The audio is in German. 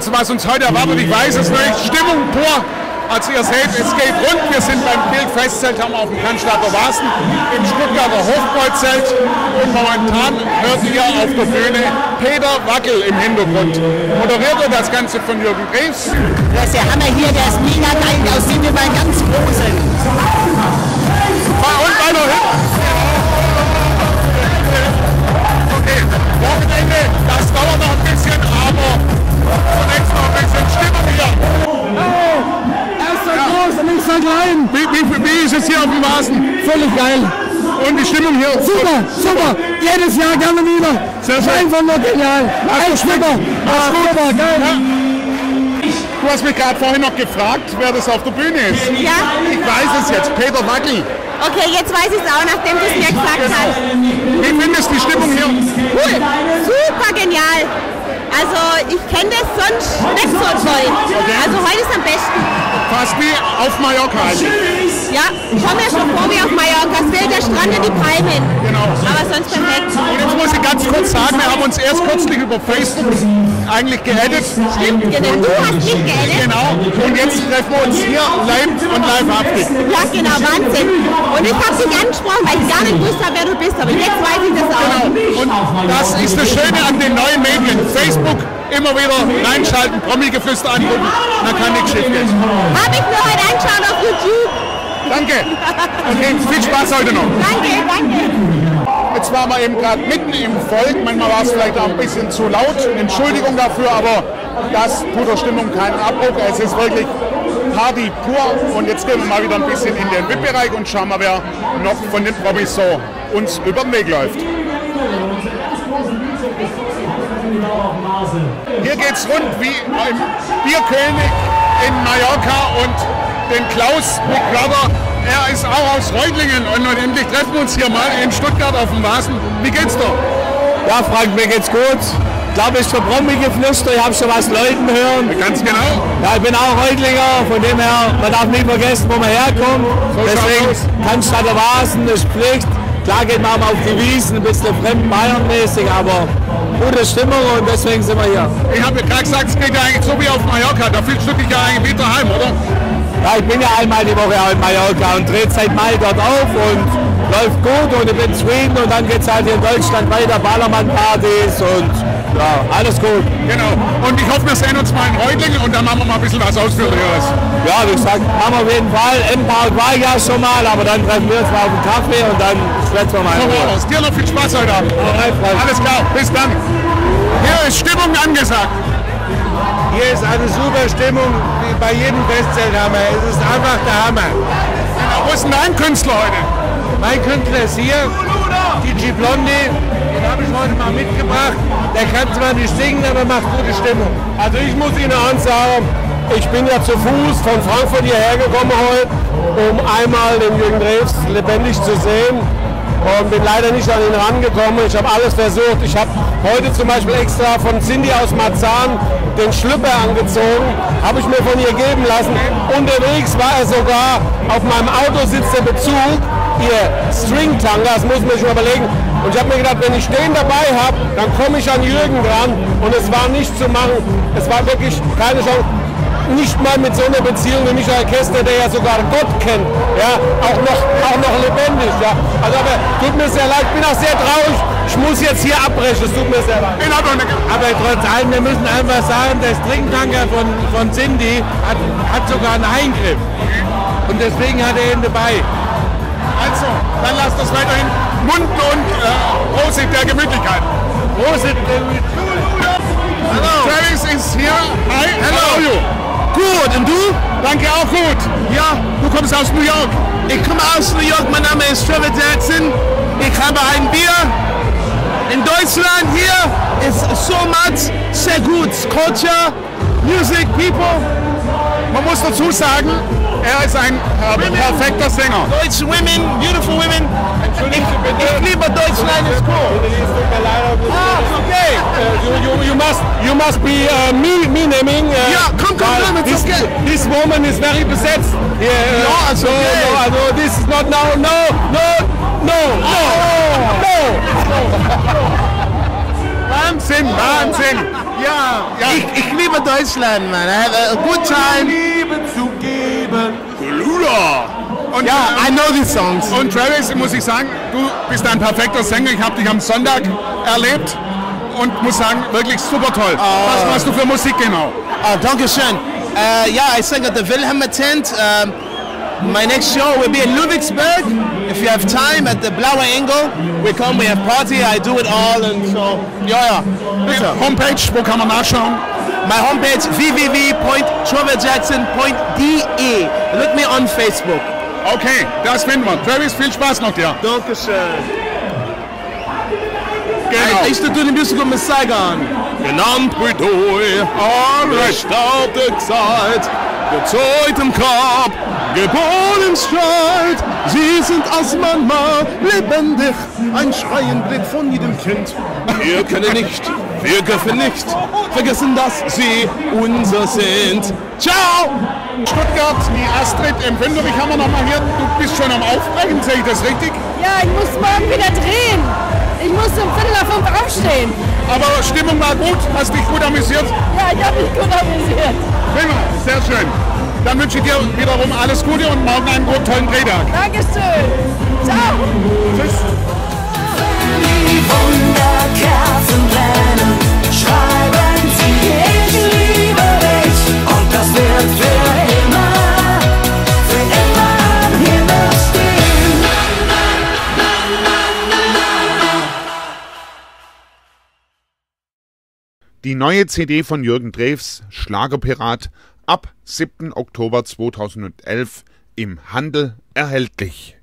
Also was uns heute erwartet, ich weiß es nicht. Stimmung pur. Also ihr seht, es geht rund. Wir sind beim Bild-Festzelt, haben auf dem Cannstatter Wasen, im Stuttgarter Hofbräuzelt. Und momentan hört ihr auf der Bühne Peter Wackel im Hintergrund. Moderiert ihr das Ganze von Jürgen Drews. Das ist der Hammer hier, der ist mega geil, aus dem wir mal ganz groß sind. Und einer hin. Okay, Wochenende, das dauert noch ein bisschen, aber zunächst noch ein bisschen Stimmung hier. Nicht so klein. Wie ist es hier auf dem Wasen? Völlig geil. Und die Stimmung hier? Super, super. Jedes Jahr gerne wieder. Sehr schön. Einfach nur genial. Ein Schmecker. Super, geil. Ja. Du hast mich gerade vorhin noch gefragt, wer das auf der Bühne ist. Ja. Ich weiß es jetzt. Peter Wackel. Okay, jetzt weiß ich es auch, nachdem du es mir gesagt hast. Wie findest du die Stimmung hier? Cool. Super genial. Also ich kenne das sonst nicht so toll. Also heute ist am besten. Fast wie auf Mallorca. Ja, ich komme ja schon vor wie auf Mallorca. Es fehlt der Strand und die Palmen. Genau. Aber sonst perfekt. Und jetzt muss ich ganz kurz sagen, wir haben uns erst kürzlich über Facebook eigentlich geedit. Stimmt, genau. Du hast mich geedit. Genau. Und jetzt treffen wir uns hier live und live ab. Ja, genau. Wahnsinn. Und ich habe dich angesprochen, weil ich gar nicht gewusst habe, wer du bist. Aber jetzt weiß ich das auch. Genau. Und das ist das Schöne an den neuen Medien. Facebook immer wieder reinschalten, Promigeflüster angucken, dann kann nichts schief gehen. Habe ich mir heute angeschaut auf YouTube. Danke. Okay, viel Spaß heute noch. Danke, danke. Jetzt waren wir eben gerade mitten im Volk, manchmal war es vielleicht auch ein bisschen zu laut, Entschuldigung dafür, aber das tut der Stimmung keinen Abbruch, es ist wirklich Party pur und jetzt gehen wir mal wieder ein bisschen in den VIP-Bereich und schauen mal, wer noch von den Promis so uns über den Weg läuft. Hier geht's rund wie beim Bierkönig in Mallorca und den Klaus Big Brother. Er ist auch aus Reutlingen und endlich treffen wir uns hier mal in Stuttgart auf dem Wasen. Wie geht's dir? Ja, Frank, mir geht's gut. Ich glaube, ich habe Promigeflüster, ich habe schon was Leuten hören. Ganz genau. Ja, ich bin auch Reutlinger, von dem her, man darf nie vergessen, wo man herkommt. So deswegen Cannstatter Wasen, das spricht. Klar geht man auf die Wiesen, ein bisschen fremdenbayernmäßig, aber gute Stimmung und deswegen sind wir hier. Ich habe gerade gesagt, es geht ja eigentlich so wie auf Mallorca, da fühlst du dich ja eigentlich wieder heim, oder? Ja, ich bin ja einmal die Woche auch in Mallorca und drehe seit Mai dort auf und läuft gut und ich bin zufrieden und dann geht es halt hier in Deutschland weiter, Ballermann-Partys und ja, alles gut. Genau, und ich hoffe, wir sehen uns mal in Reutlingen und dann machen wir mal ein bisschen was Ausführlicheres. Ja, wie gesagt, haben wir auf jeden Fall. M-Park war ja schon mal, aber dann treffen wir uns mal auf den Kaffee und dann sprechen wir mal. So, dir noch viel Spaß heute Abend. Alles klar, bis dann. Hier ist Stimmung angesagt. Hier ist eine super Stimmung, wie bei jedem Festzelt haben wir. Es ist einfach der Hammer. Wo ist denn dein Künstler heute? Mein Künstler ist hier, DJ Blondi. Den habe ich heute mal mitgebracht. Der kann zwar nicht singen, aber macht gute Stimmung. Also ich muss Ihnen eins sagen, ich bin ja zu Fuß von Frankfurt hierher gekommen heute, um einmal den Jürgen Drews lebendig zu sehen und bin leider nicht an ihn rangekommen. Ich habe alles versucht. Ich habe heute zum Beispiel extra von Cindy aus Marzahn den Schlüpper angezogen, habe ich mir von ihr geben lassen. Unterwegs war er sogar, auf meinem Auto sitzt der Bezug, ihr Stringtanga, das muss man sich überlegen. Und ich habe mir gedacht, wenn ich den dabei habe, dann komme ich an Jürgen dran und es war nicht zu machen. Es war wirklich keine Chance. Nicht mal mit so einer Beziehung wie Michael Kester, der ja sogar Gott kennt, ja, auch noch lebendig, ja. Also, aber tut mir sehr leid, ich bin auch sehr traurig, ich muss jetzt hier abbrechen, es tut mir sehr leid. Aber trotz allem, wir müssen einfach sagen, der Stringtanker von Cindy hat sogar einen Eingriff und deswegen hat er ihn dabei. Also, dann lasst uns weiterhin Mund und Prosit der Gemütlichkeit. Prosit der Gemütlichkeit. Travis ist hier. Hi, hello. Gut, und du? Danke, auch gut. Ja, du kommst aus New York. Ich komme aus New York, mein Name ist Trevor Jackson. Ich habe ein Bier. In Deutschland hier ist so much, sehr gut. Culture, Music, People. Man muss dazu sagen, er ist ein perfekter Sänger. Deutsche Women, beautiful Women. Ich liebe Deutschland, ist cool. Okay. You must be me naming. Yeah, come, it's okay. This woman is very besetzt. Yeah. No, so okay. No, this is not now. No. Wahnsinn. Ja, ja. Ich liebe Deutschland, Mann. Good time. Liebe zu geben. Und ja, I know these songs. Und Travis, muss ich sagen, du bist ein perfekter Sänger. Ich habe dich am Sonntag erlebt und muss sagen, wirklich super toll. Was machst du für Musik genau? Danke schön. Yeah, I sing at the Wilhelmer Tent. My next show will be in Ludwigsburg. If you have time, at the Blaue Engel, we come, we have party, I do it all, and so, yeah, yeah. Homepage, wo kann man nachschauen? My homepage, www.trevorjackson.de. Look me on Facebook. Okay, das finden wir. Travis, viel Spaß noch dir. Dankeschön. Genau. I used to do the musical Miss Saigon. Genannt wie du, verstaubte Zeit, gezeugt im Kopf, geboren im Streit, sie sind aus Mama, lebendig, ein Schreienblick von jedem Kind. Wir können nicht, wir dürfen nicht vergessen, dass sie unser sind. Ciao! Stuttgart, die Astrid M. Fünderich haben wir nochmal hier. Du bist schon am Aufbrechen, sehe ich das richtig? Ja, ich muss morgen wieder drehen. Ich muss um 4:05 aufstehen. Aber Stimmung war gut, hast dich gut amüsiert? Ja, ich habe mich gut amüsiert. Prima, sehr schön. Dann wünsche ich dir wiederum alles Gute und morgen einen tollen Drehtag. Dankeschön. Ciao. Tschüss. Die neue CD von Jürgen Drews, Schlagerpirat, ab 7. Oktober 2011 im Handel erhältlich.